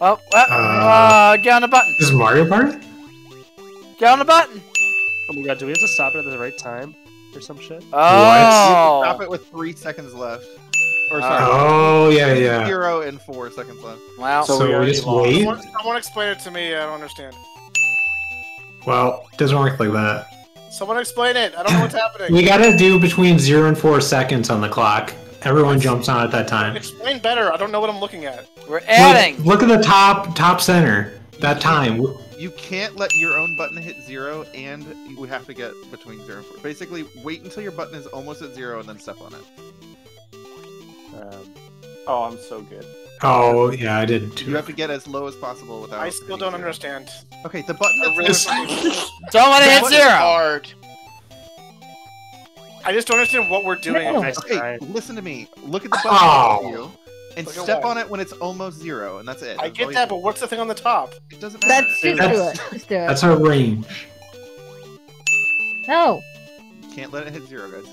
Oh, get on the button. This is Mario Party? Get on the button. Oh my god, do we have to stop it at the right time or some shit? Oh. What? Stop it with 3 seconds left. Or sorry. Oh, yeah, yeah. 0 and 4 seconds left. Wow. So we just wait? Someone explain it to me. I don't understand. Well, it doesn't work like that. Someone explain it. I don't know what's happening. We gotta do between 0 and 4 seconds on the clock. Everyone jumps on at that time. Explain better. I don't know what I'm looking at. We're adding. Look at the top center. That time. You can't let your own button hit 0, and you have to get between 0 and 4. Basically, wait until your button is almost at 0, and then step on it. Oh, I'm so good. Oh, yeah, I did too. You have to get as low as possible without... I still don't understand. Okay, the button... don't let it hit 0! Hard. I just don't understand what we're doing. No. Okay, listen to me. Look at the button on you, and step on it when it's almost 0, and that's it. I get that, but what's the thing on the top? It doesn't matter. Just do it. That's our range. No. Can't let it hit 0, guys.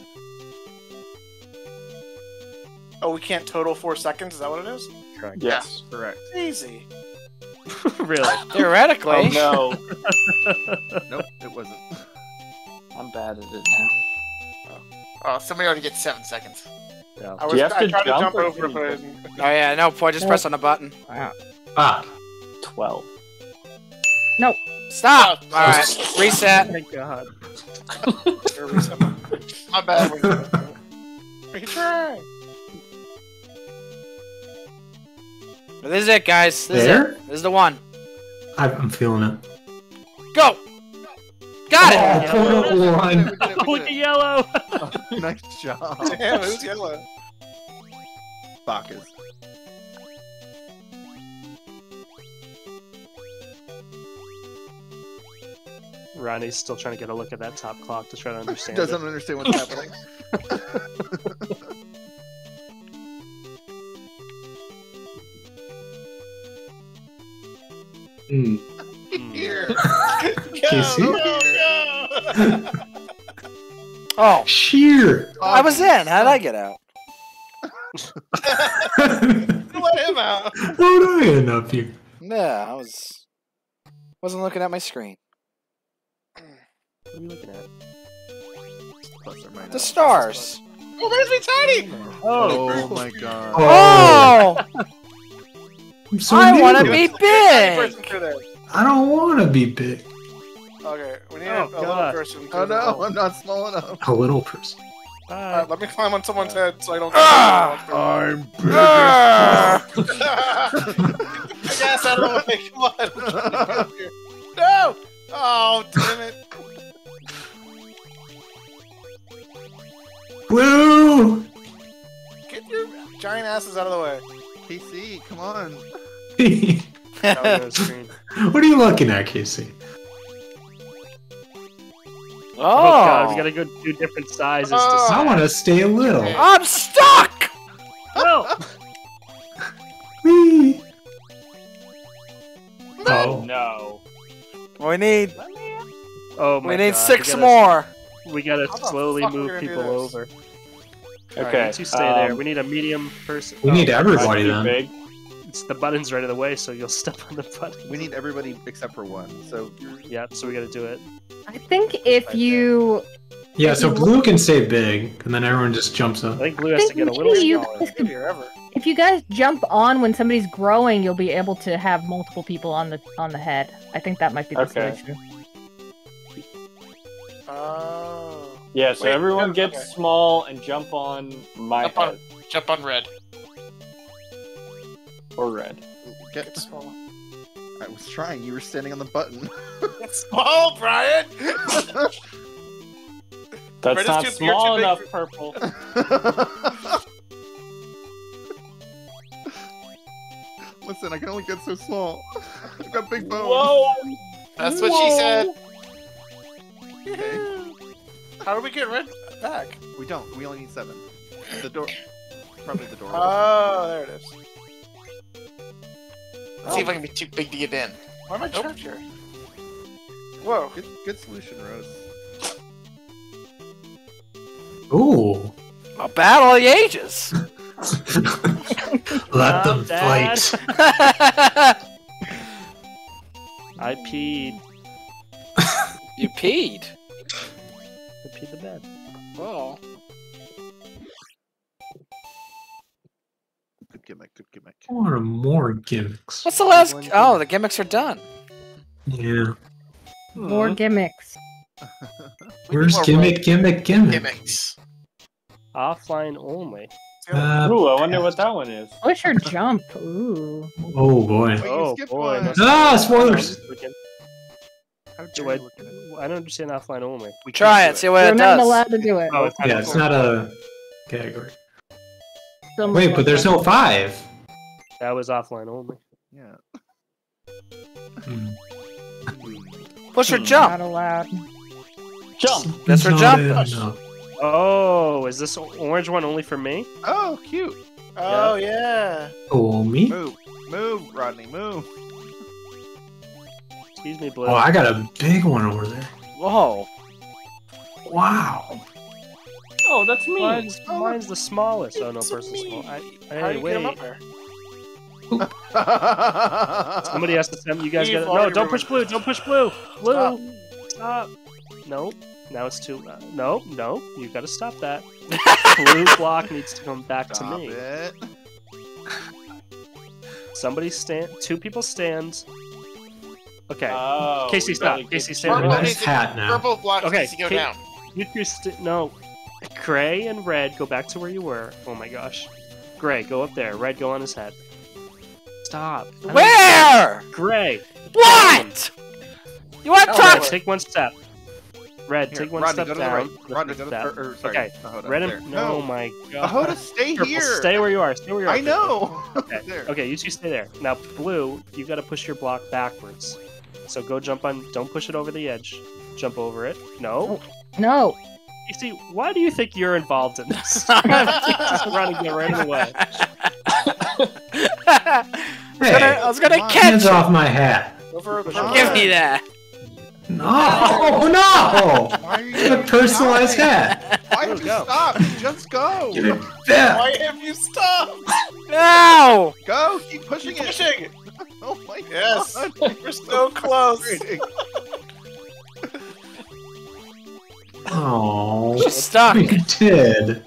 Oh, we can't total 4 seconds? Is that what it is? Correct. Yes. Yeah. Correct. Easy. Really? Theoretically. Oh, no. Nope, it wasn't. I'm bad at it now. Oh, somebody already gets 7 seconds. Yeah. I tried to jump over, but... Oh, yeah, no, I just pressed on the button. Wow. Ah. 12. No. Stop! Oh, alright, reset. Thank God. My bad. Retry! But this is it, guys. This is it. This is the one. I'm feeling it. Go! Got it! Total one. Look at yellow! Nice job. Damn, who's yellow? Bakas. Ronnie's still trying to get a look at that top clock to try to understand. Doesn't understand what's happening. Here. KC? No. Oh, sheer! I was in. How did I get out? Let him out. How did I end up here? Nah, I wasn't looking at my screen. What are you looking at? The stars. Oh, there's me, Tiny. Oh my god. Oh. So I want to be big! I don't want to be big. Okay, we need a little person. Oh no, I'm not small enough. A little person. Alright, let me climb on someone's head so I don't... I'm bigger! I guess I don't want to come on. No! Oh, damn it. Woo! Get your giant asses out of the way. KC, come on. What are you looking at, KC? Oh! God, we gotta go do different sizes to see. I wanna stay a little. I'm stuck! No! Whee! Oh. No. We need... Oh my God. We need 6 more! We gotta slowly move people over. Okay. Right, you stay there. We need a medium person. We need everybody then. Big. It's the button's right of the way, so you'll step on the button. We need everybody except for one. So yeah, so we got to do it. I think if blue can stay big, and then everyone just jumps up. I think blue has to get a little smaller. If you guys jump on when somebody's growing, you'll be able to have multiple people on the head. I think that might be the solution. Yeah, so everyone gets small and jump on my head. Jump on red. Or red. Get small. I was trying, you were standing on the button. Get small, Brian! That's red not small enough, purple. Listen, I can only get so small. I've got big bones. Whoa! That's what she said. Okay. How do we get red back? We don't. We only need 7. The door. Probably the door. Oh, there it is. Let's see if I can be too big to get in. Why am I trapped here? Whoa. Good solution, Rose. Ooh. A battle of the ages. Let them fight. I peed. You peed? I peed the bed. Oh. Good gimmick, good gimmick. Or more gimmicks. What's the last... Oh, the gimmicks are done. Yeah. More gimmicks. Where's gimmick? Gimmicks. Offline only. Ooh, I wonder what that one is. Push or jump. Ooh. Oh boy. Oh boy. Ah, spoilers. I don't understand offline only. We try it. See what it does. We're not allowed to do it. Oh, yeah, it's not a category. Wait, but there's no 5. That was offline only. Yeah. Push or jump. Not allowed. Jump. That's for jump. Oh, is this orange one only for me? Oh, cute. Oh, yeah. Oh, me? Move. Move, Rodney, move. Excuse me, Blue. Oh, I got a big one over there. Whoa. Wow. Oh, that's me. Mine's the smallest. Oh, no, person's small. How do you get him up there? Somebody has to send you guys. No, don't push blue. Don't push blue. Blue. Stop. Nope. Now it's too... No, you gotta stop that. Blue block needs to come back stop to me. It. Somebody stand... Two people stand. Okay. Oh, KC, stop. KC, stand. Nice hat now. Purple block needs to go down. No. Gray and red, go back to where you were. Oh my gosh. Gray, go up there. Red, go on his head. Stop. Where? Gray. What? You want to touch? Take one step. Red, here, take one Rodney, step down. Rodney, go to the right. Okay. Ahoda, Red and... No, my God. Ahoda, stay here. Stay where you are. Stay where you are. I know. Okay. Okay, you two stay there. Now, Blue, you got to push your block backwards. So go jump on... Don't push it over the edge. Jump over it. No. No. You see, why do you think you're involved in this? Rodney, get right away. I was going to catch hands off my hat. Give me that. No! Oh no! Why are you a personalized hat! Why have you stopped? Just go! Why have you stopped? No! Go! Keep pushing it! Pushing. Oh my God! We're so close! Oh, you're stuck! You did!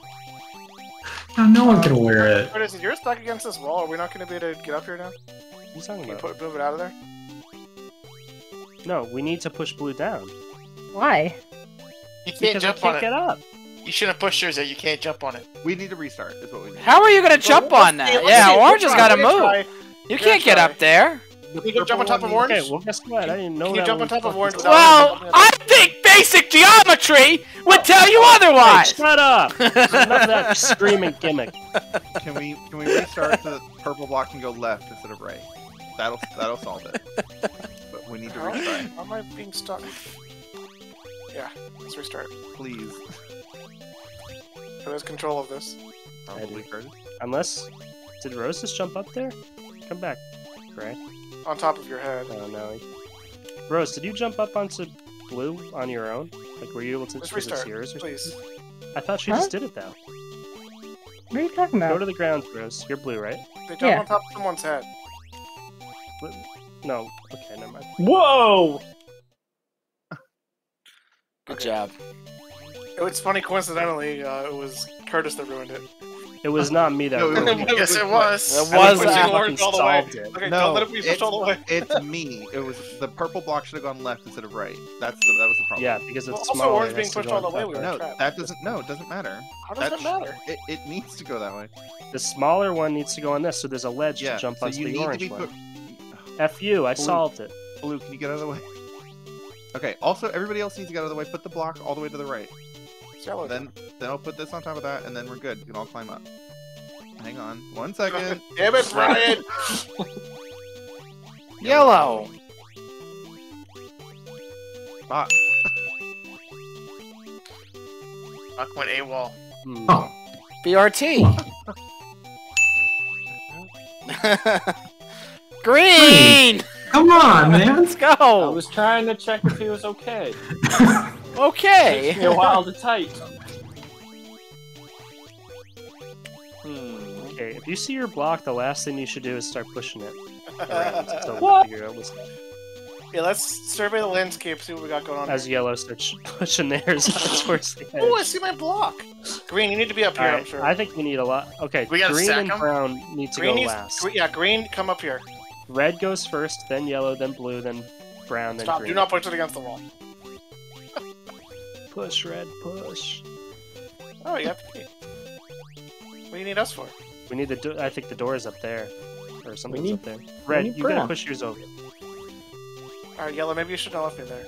Now no one can wear it. What is it? You're stuck against this wall. Are we not going to be able to get up here now? What's talking about? Can you move it out of there? No, we need to push blue down. Why? You can't jump on it. Get up. You shouldn't push yours. You can't jump on it. We need to restart. Is what we need. How are you gonna jump on that? Yeah, orange has got to move. You can't get up there. You can jump on top of orange. Okay, well guess what? I didn't know that. Can you jump on top of orange? Well, I think basic geometry would tell you otherwise. Hey, shut up! Enough of that screaming gimmick. Can we restart the purple block and go left instead of right? That'll solve it. We need to restart. Why am I being stuck? Yeah, let's restart. Please. Who has control of this? Probably Curtis. Unless... Did Rose just jump up there? Come back, Gray. On top of your head. Oh, no. Rose, did you jump up onto blue on your own? Like, were you able to... Let's restart, please. I thought she just did it, though. What are you talking about? Go to the ground, Rose. You're blue, right? They jump on top of someone's head. What? No. Okay, never mind. Whoa! Good job. It's funny, coincidentally, it was Curtis that ruined it. It was not me that ruined it. Yes, it was. It was orange all the way. Okay, don't let it be pushed all the way. It's me. It was the purple block should have gone left instead of right. That was the problem. Yeah, because it's smaller. Also, orange being pushed all the way. No, that doesn't. No, it doesn't matter. How does that matter? It needs to go that way. The smaller one needs to go on this, so there's a ledge to jump onto the orange one. F you, I solved it. Blue, can you get out of the way? Okay, also, everybody else needs to get out of the way. Put the block all the way to the right. Shallow. Then I'll put this on top of that, and then we're good. You can all climb up. Hang on. 1 second. Damn it, Brian! Yellow! Fuck. Fuck went AWOL. Oh. BRT! Green! Come on, man. Let's go! I was trying to check if he was okay. Okay! It took me a while to type. Okay, if you see your block, the last thing you should do is start pushing it. Around, so what? Yeah, let's survey the landscape, see what we got going on. As Yellow starts pushing theirs towards the edge. Oh, I see my block! Green, you need to be up here, right. I'm sure. I think we need a lot. Okay, we green and brown need to go last. Yeah, green, come up here. Red goes first, then yellow, then blue, then brown, then green. Do not push it against the wall. Push, red, push. Oh, you have to pee. What do you need us for? We need the door. I think the door is up there. Or something's up there. Red, you gotta push yours over. Alright, Yellow, maybe you should not left me there.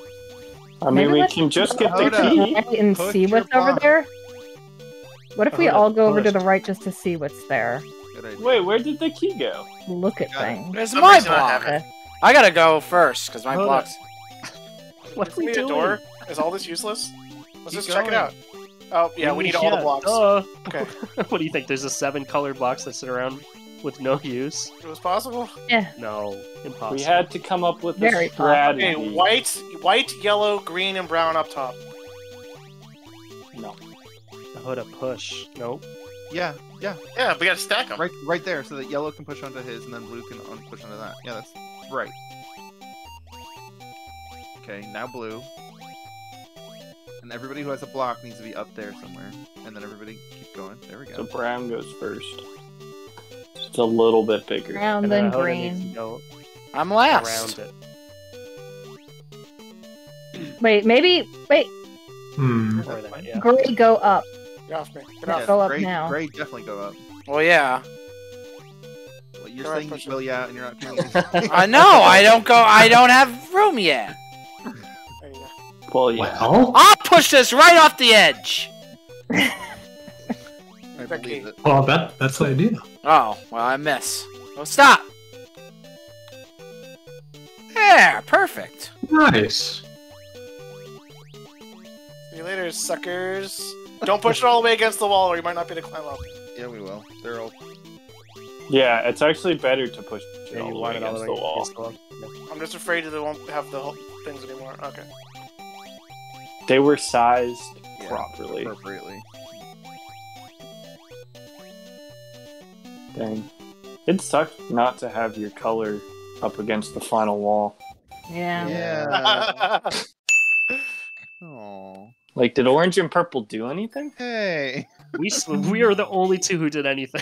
I mean, we can just get the key and see what's over there. What if we all go over to the right just to see what's there? Wait, where did the key go? Look at things. There's my block. I gotta go first, because my block's... What are we doing? A door? Is all this useless? Let's just check it out. Oh, yeah, we need all the blocks. Okay. What do you think? There's a 7-color blocks that sit around with no use? It was possible? Yeah. No, impossible. We had to come up with a strategy. Okay, white, yellow, green, and brown up top. No. The hood a push. Nope. Yeah, we gotta stack them. Right there, so that yellow can push onto his, and then blue can push onto that. Yeah, that's right. Okay, now blue. And everybody who has a block needs to be up there somewhere. And then everybody keep going. There we go. So brown goes first. It's a little bit bigger. Brown, then green. I'm last! Wait, maybe... Wait! Gray, go up. Get off me. Go up now. Gray, definitely go up. Well, yeah. Well, you're saying you will, yeah, and you're not doing this. I know! I don't have room yet! Well, yeah. Well? I'll push this right off the edge! I believe it. Well, that's the idea. Oh, well, I miss. Oh, stop! Yeah, perfect! Nice! See you later, suckers. Don't push it all the way against the wall, or you might not be able to climb up. Yeah, we will. They're all... Yeah, it's actually better to push it all the way against the wall. I'm just afraid that they won't have the whole things anymore. Okay. They were sized properly. Appropriately. Dang. It sucked not to have your color up against the final wall. Yeah. Aww. Like, did orange and purple do anything? Hey. We are the only two who did anything.